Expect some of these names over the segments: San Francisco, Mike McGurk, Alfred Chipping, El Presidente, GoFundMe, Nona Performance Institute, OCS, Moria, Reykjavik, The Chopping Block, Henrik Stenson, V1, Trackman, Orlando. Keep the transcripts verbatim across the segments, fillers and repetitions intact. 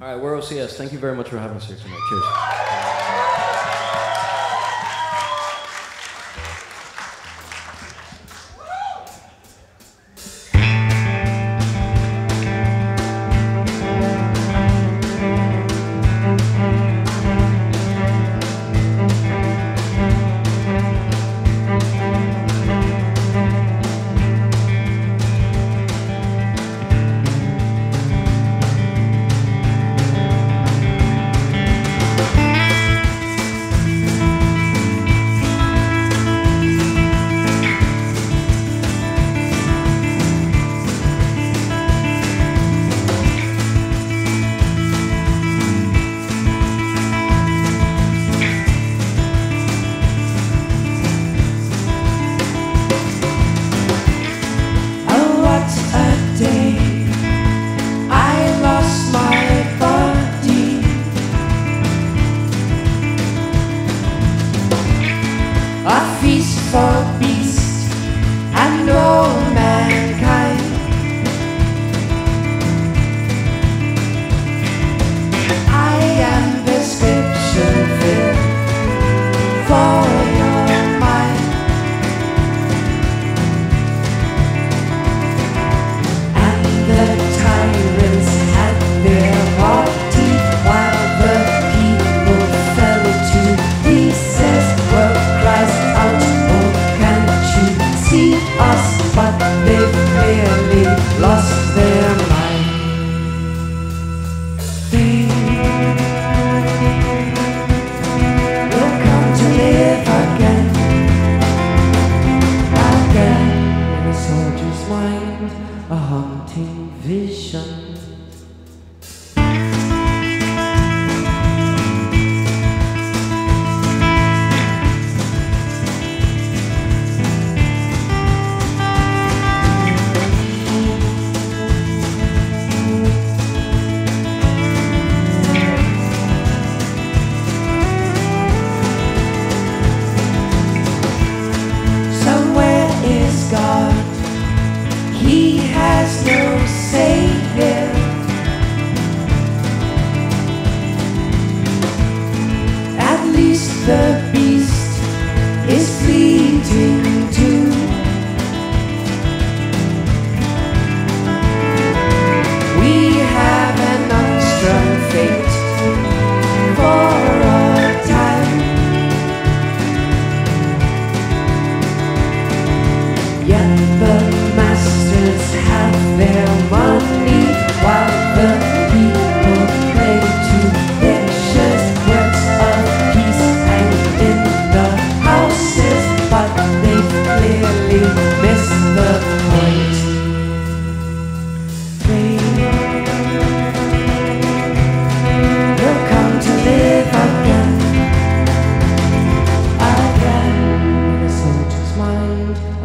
All right, we're O C S. Thank you very much for having us here tonight.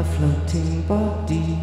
Floating body.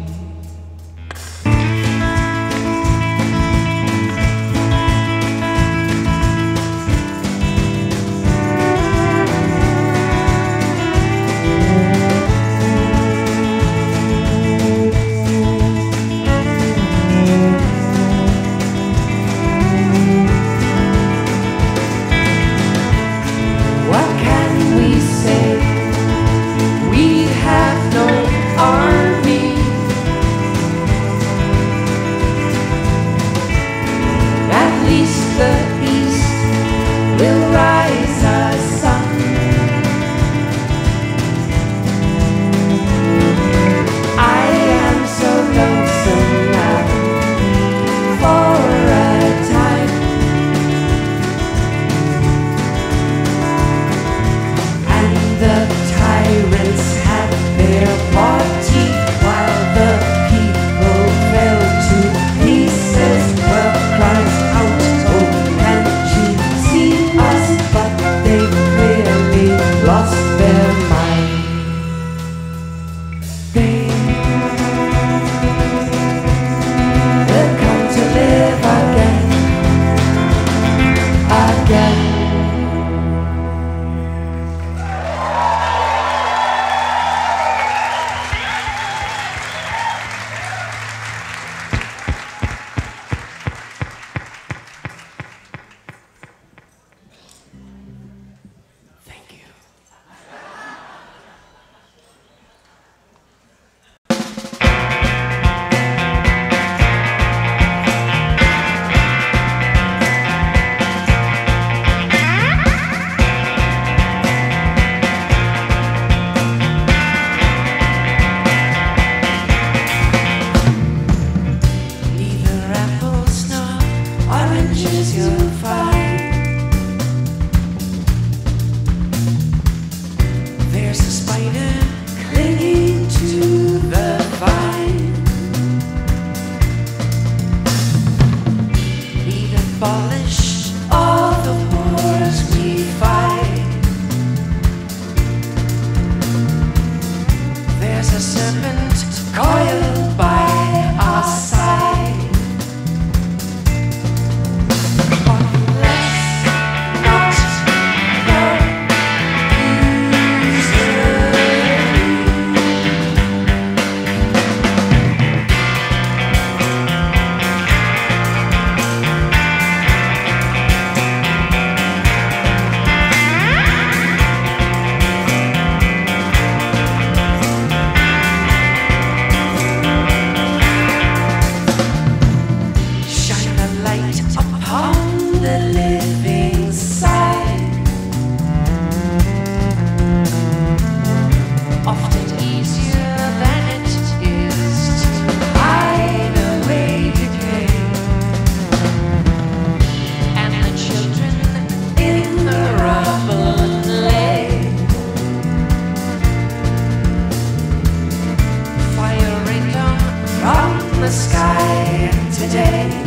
sky today.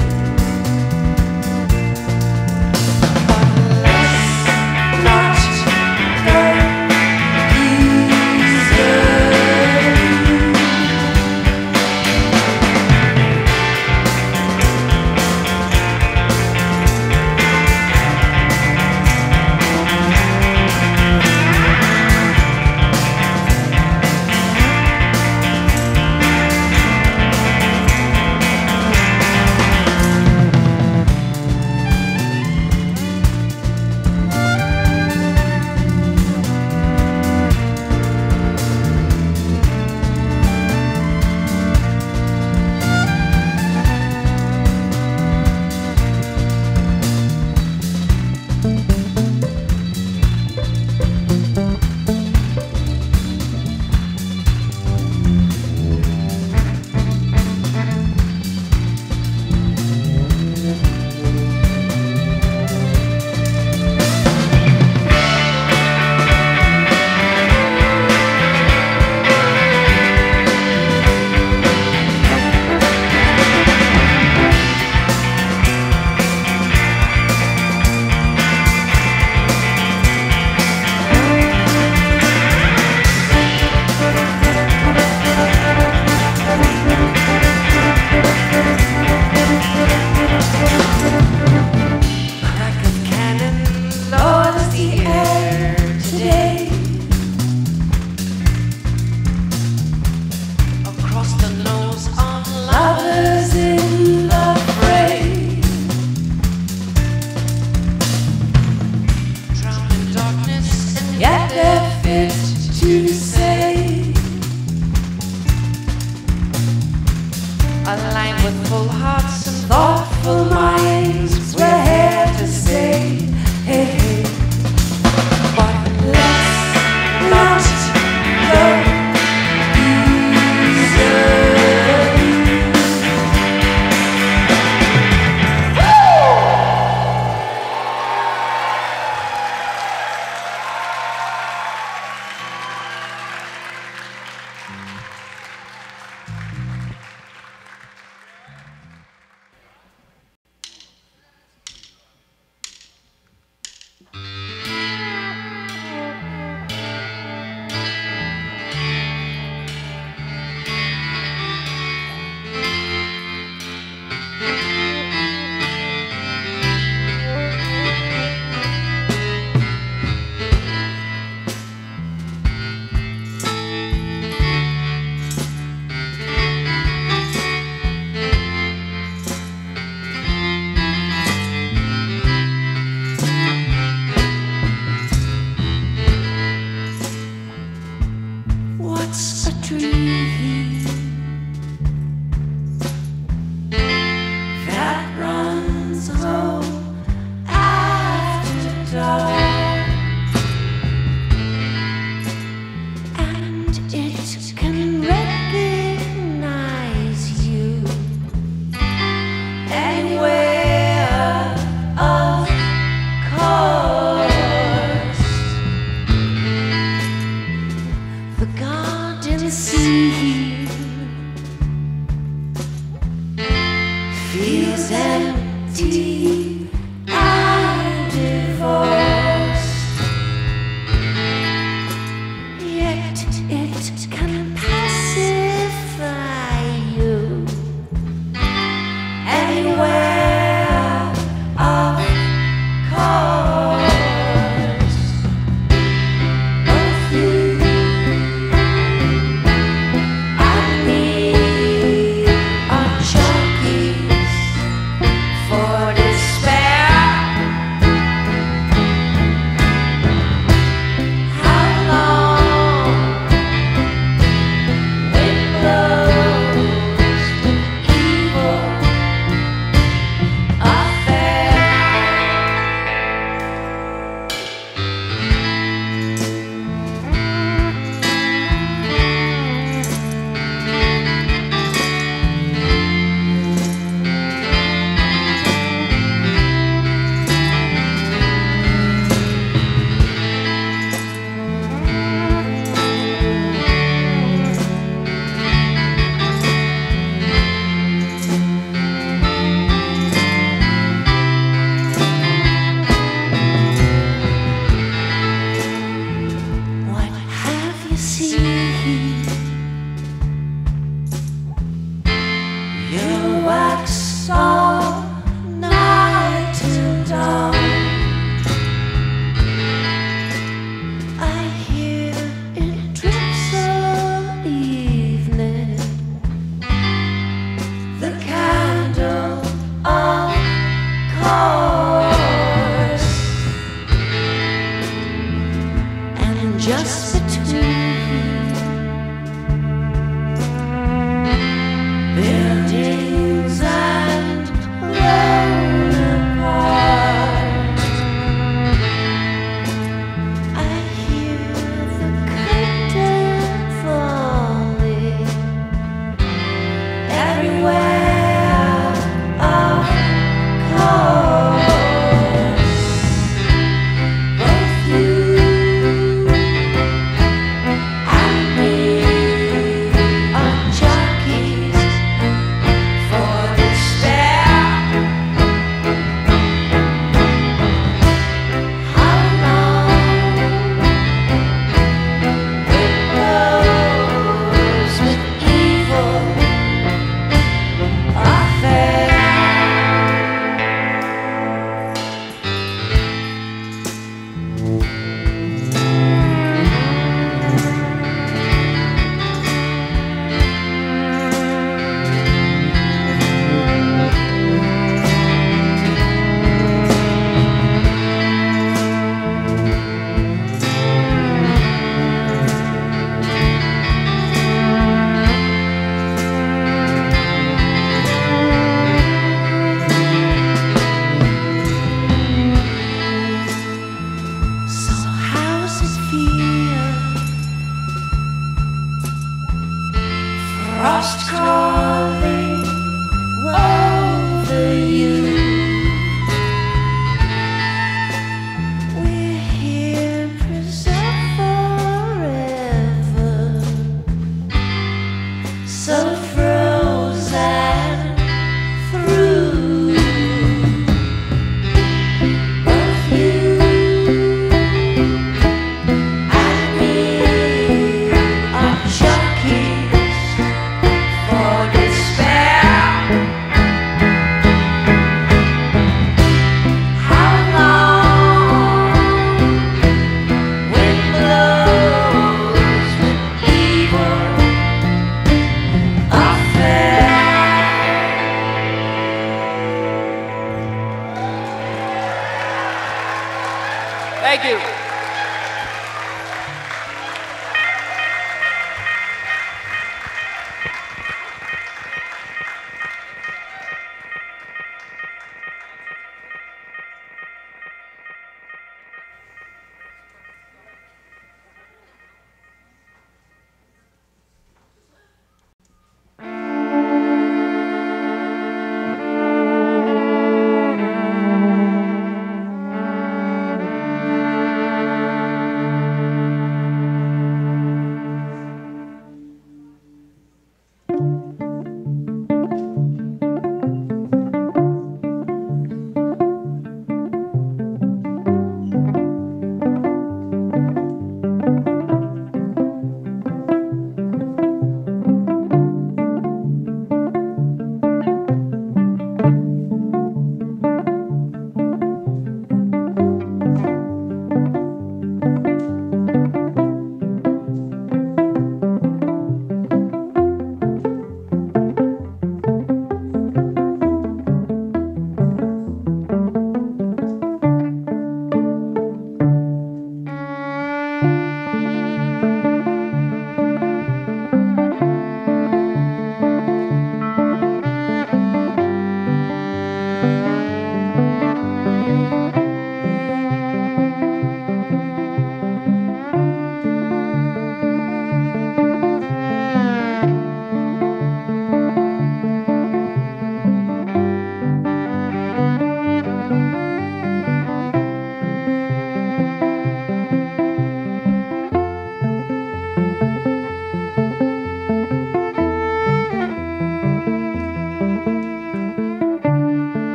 Thank you.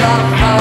Love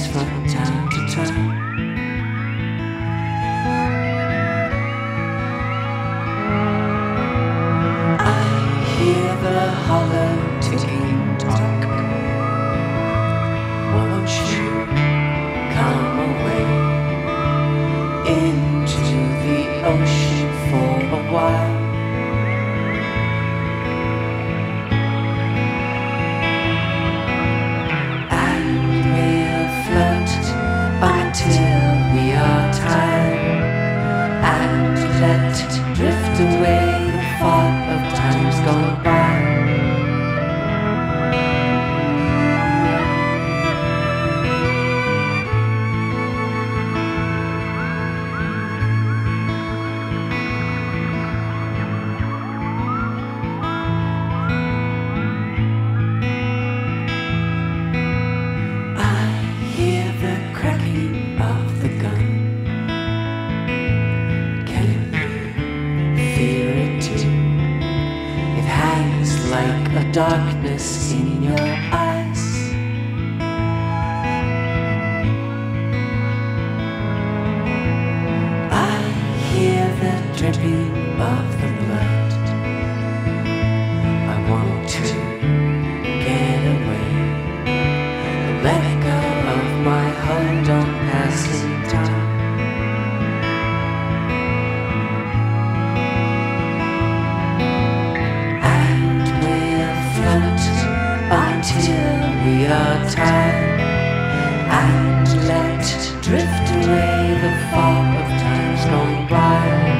eyes from time to time. I hear the hollow ticking talk. Won't you come away into the ocean for a while? And we'll float until we are tired, and let drift away the fog of times gone by. Darkness in your eyes. I hear the dripping of the blood. I want to get away, let go of my hold on passing time. Until we are tired, and let drift away the fog of times gone by.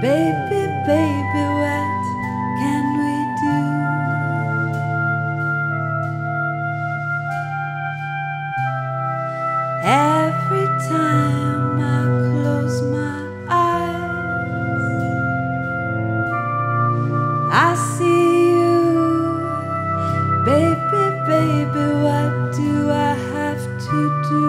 Baby, baby, what can we do? Every time I close my eyes, I see you. Baby, baby, what do I have to do?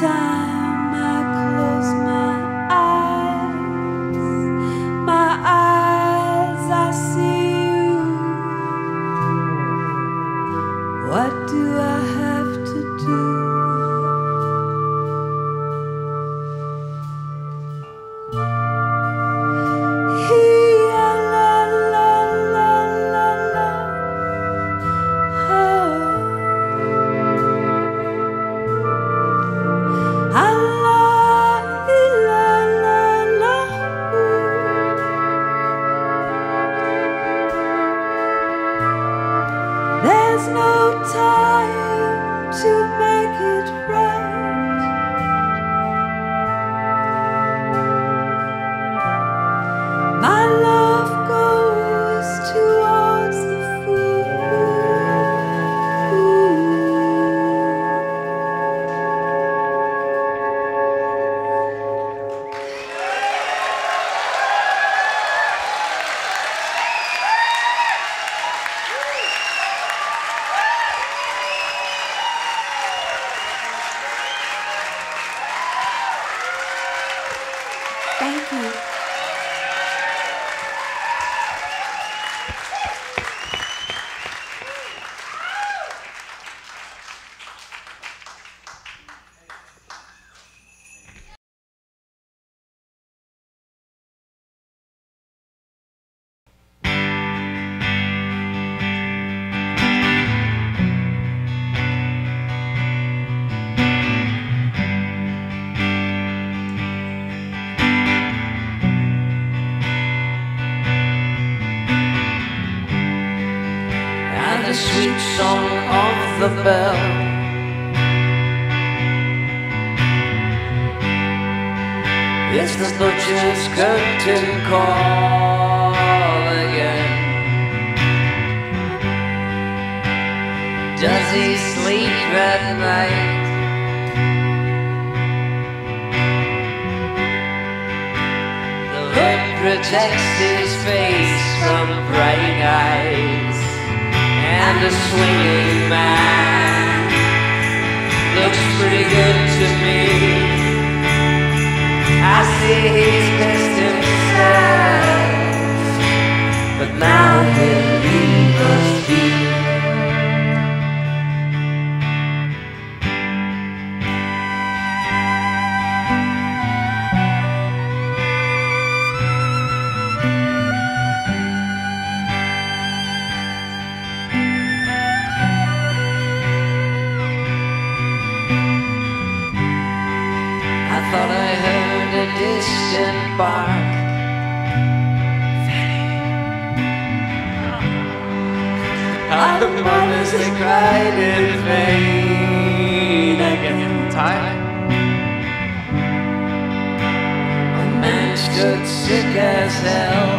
Time I close my eyes, my eyes, I see you. What do I have to do? There's no time to make it right. My love goes towards the fool. Thank you. The sweet song of the bell, it's the butcher's curtain call again. Does he sleep at night? The hood protects his face from bright eyes. And a swinging man looks pretty good to me. I see he's pissed himself, but now he'll leave us be. Thought I heard a distant bark. All the mothers they cried in vain again. Time. A man stood sick as hell.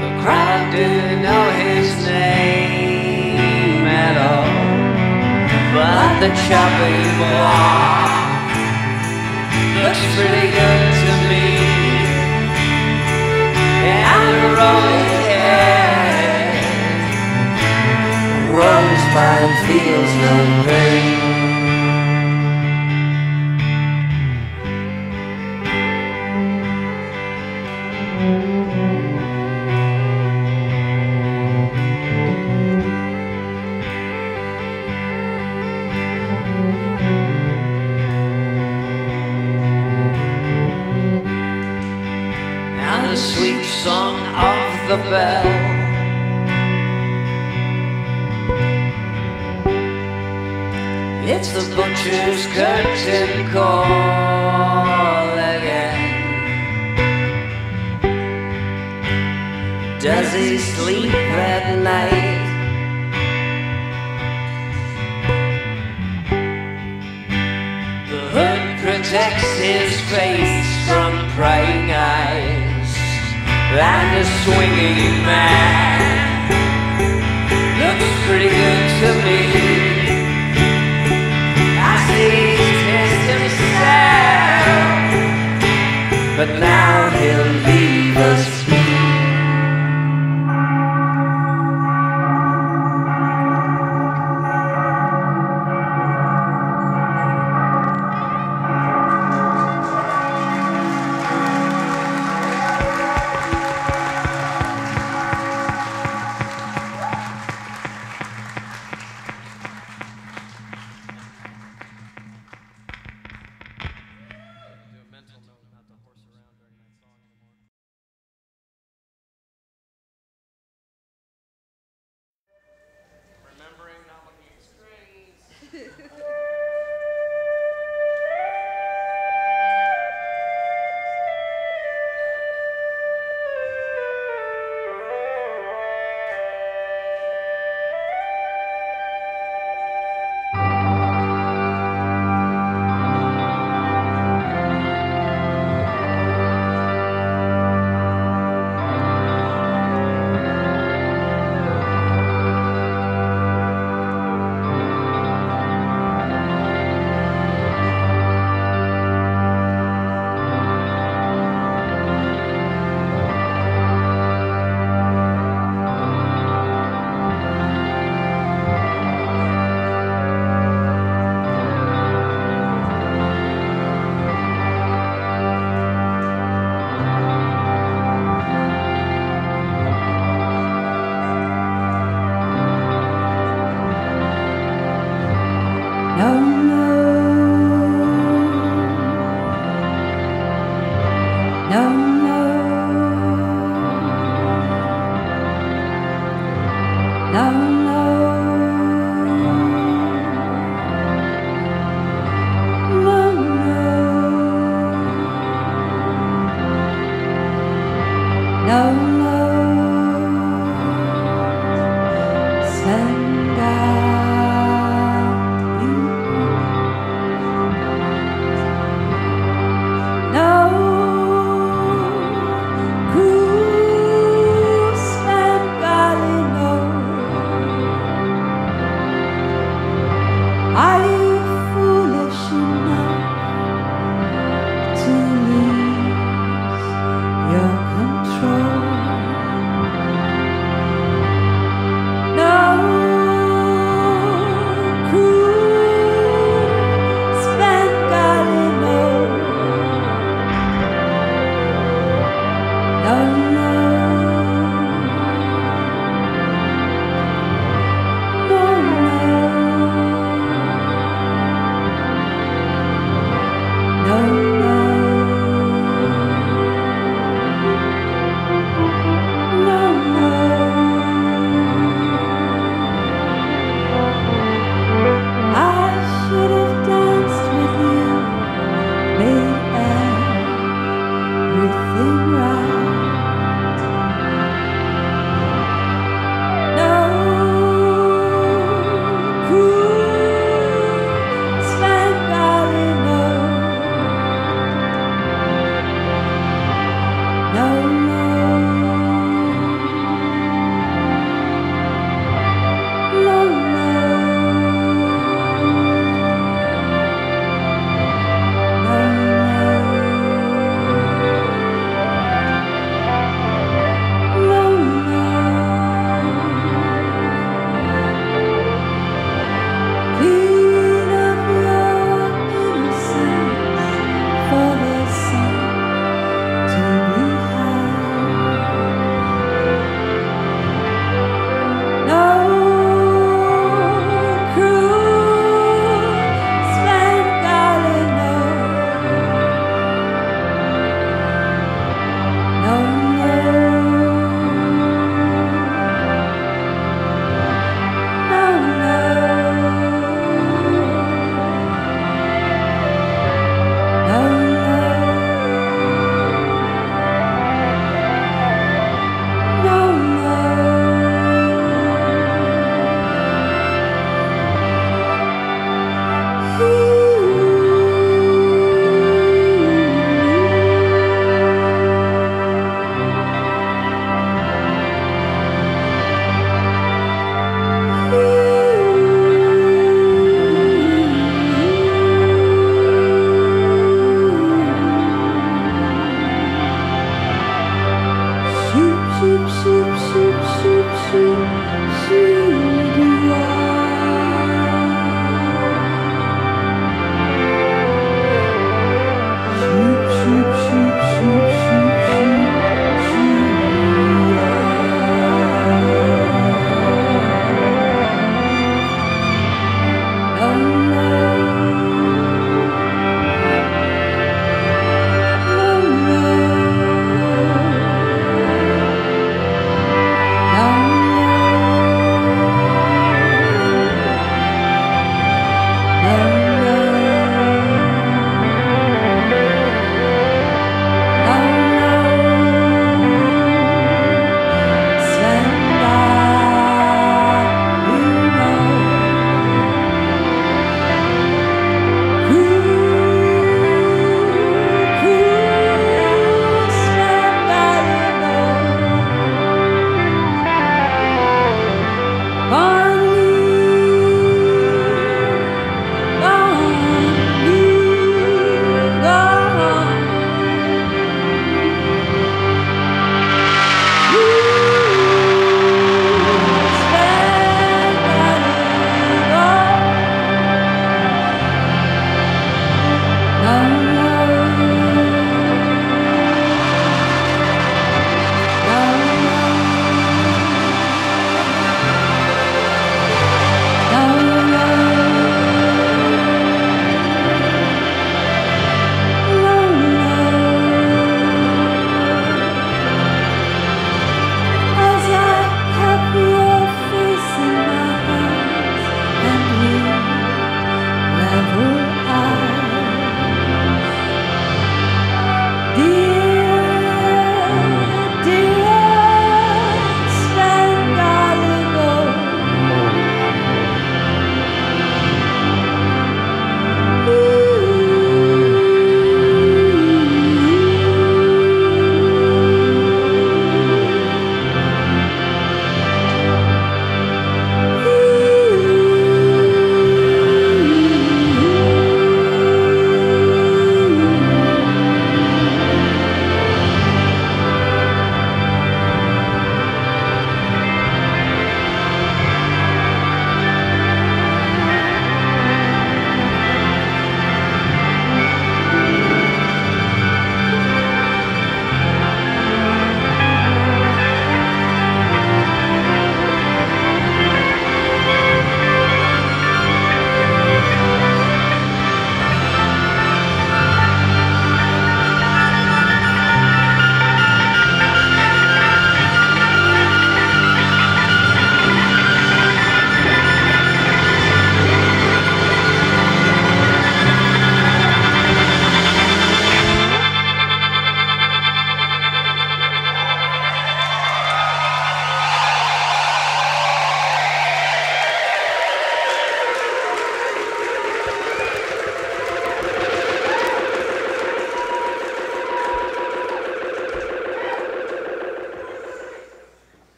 The crowd didn't know his the chopping block. Looks pretty good to me. And I'm rolling head. Runs by and feels no pain. Song of the bell, it's the butcher's curtain call again. Does he sleep at night? The hood protects his face from prying eyes. And a swinging man looks pretty good to me. I see he's pissed himself, but now he'll leave us be.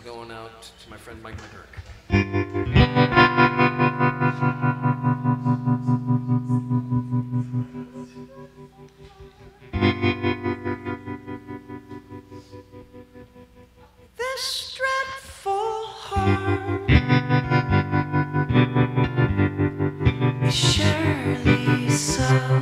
is going out to my friend Mike McGurk. This dreadful heart is surely so.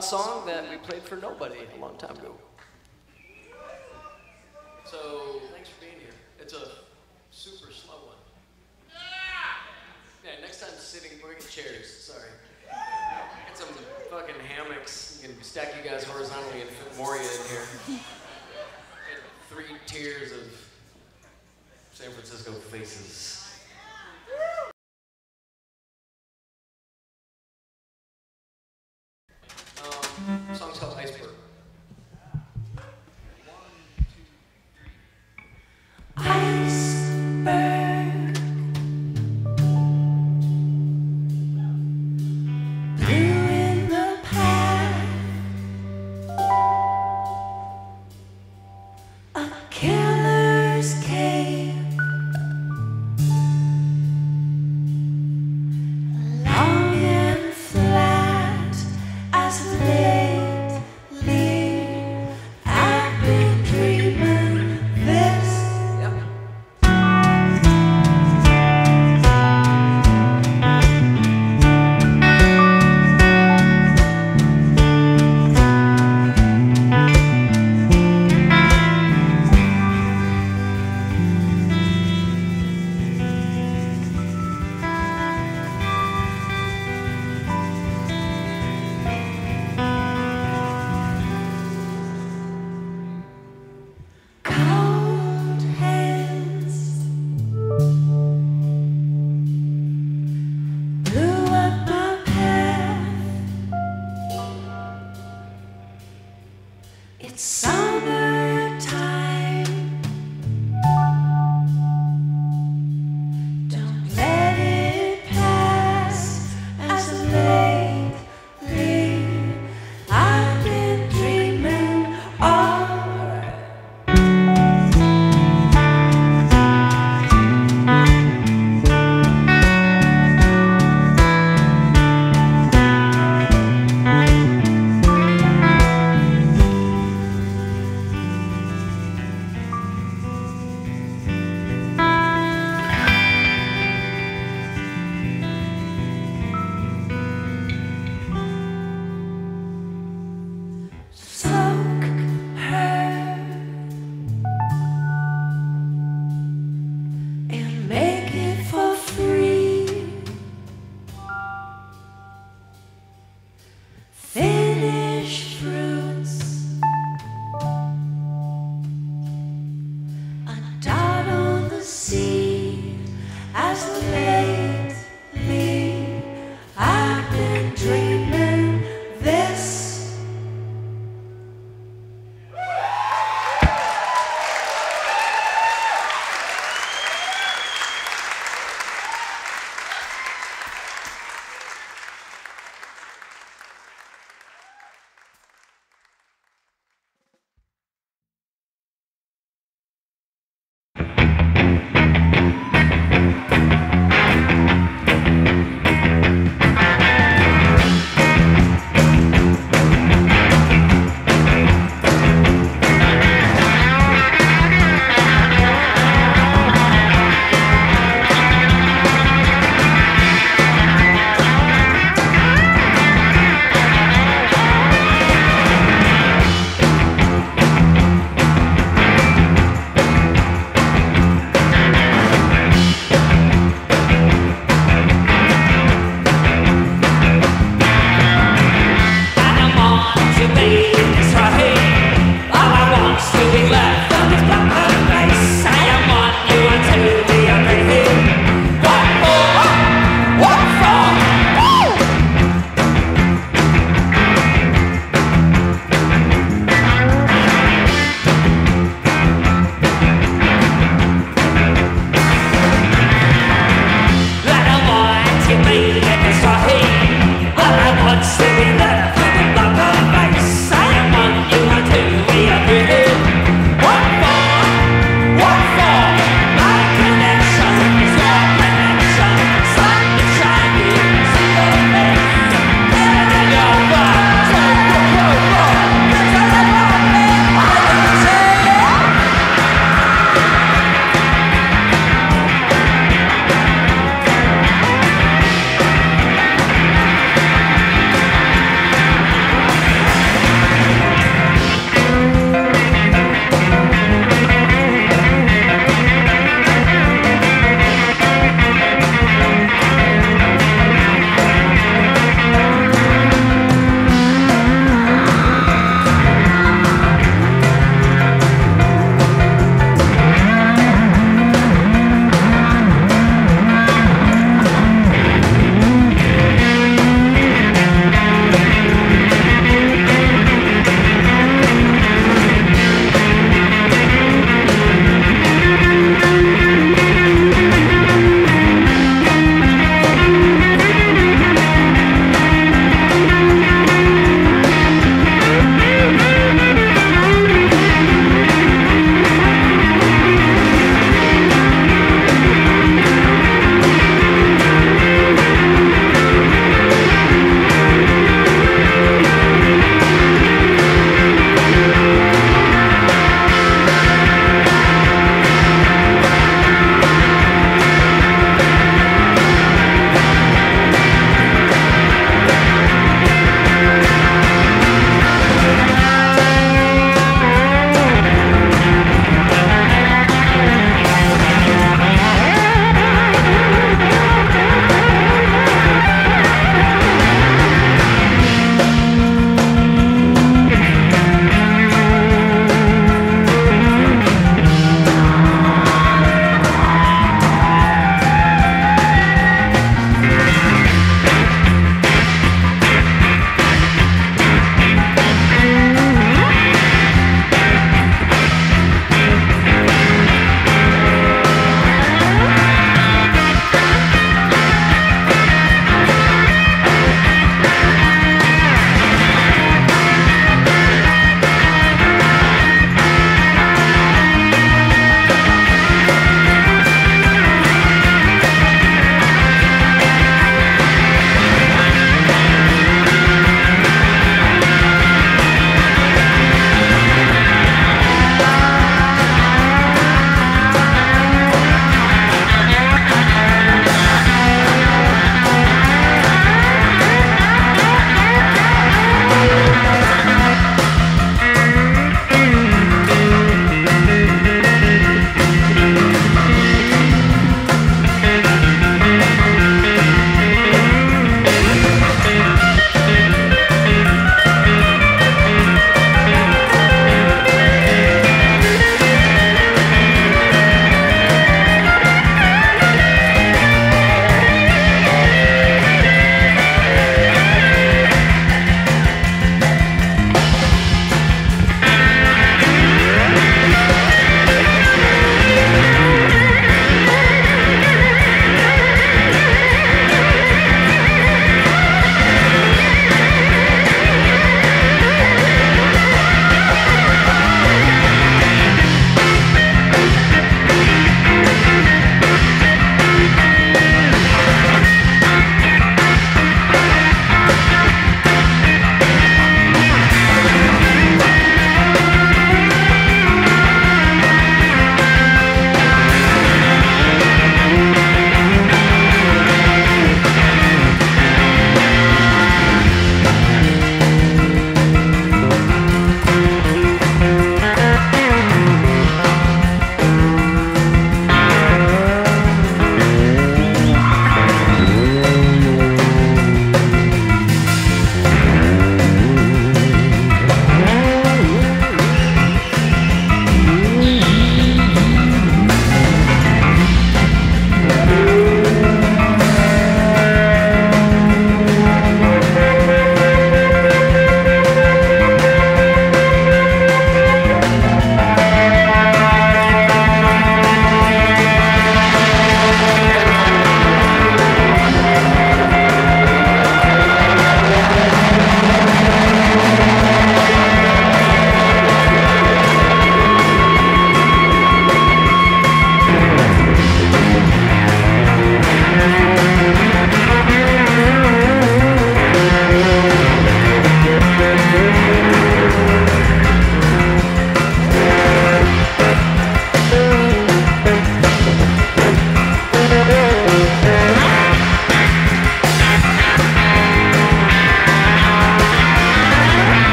Song that we played for nobody a long time ago. So, thanks for being here. It's a super slow one. Yeah, yeah, next time sitting, we're in chairs, sorry. Get some fucking hammocks. You can stack you guys horizontally and fit Moria in here. Get three tiers of San Francisco faces. Killer's Cave.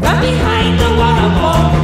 Behind the waterfall.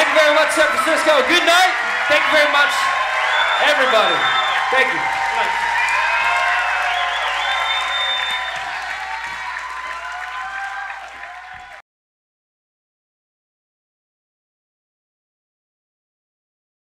Thank you very much, San Francisco. Good night. Thank you very much, everybody. Thank you.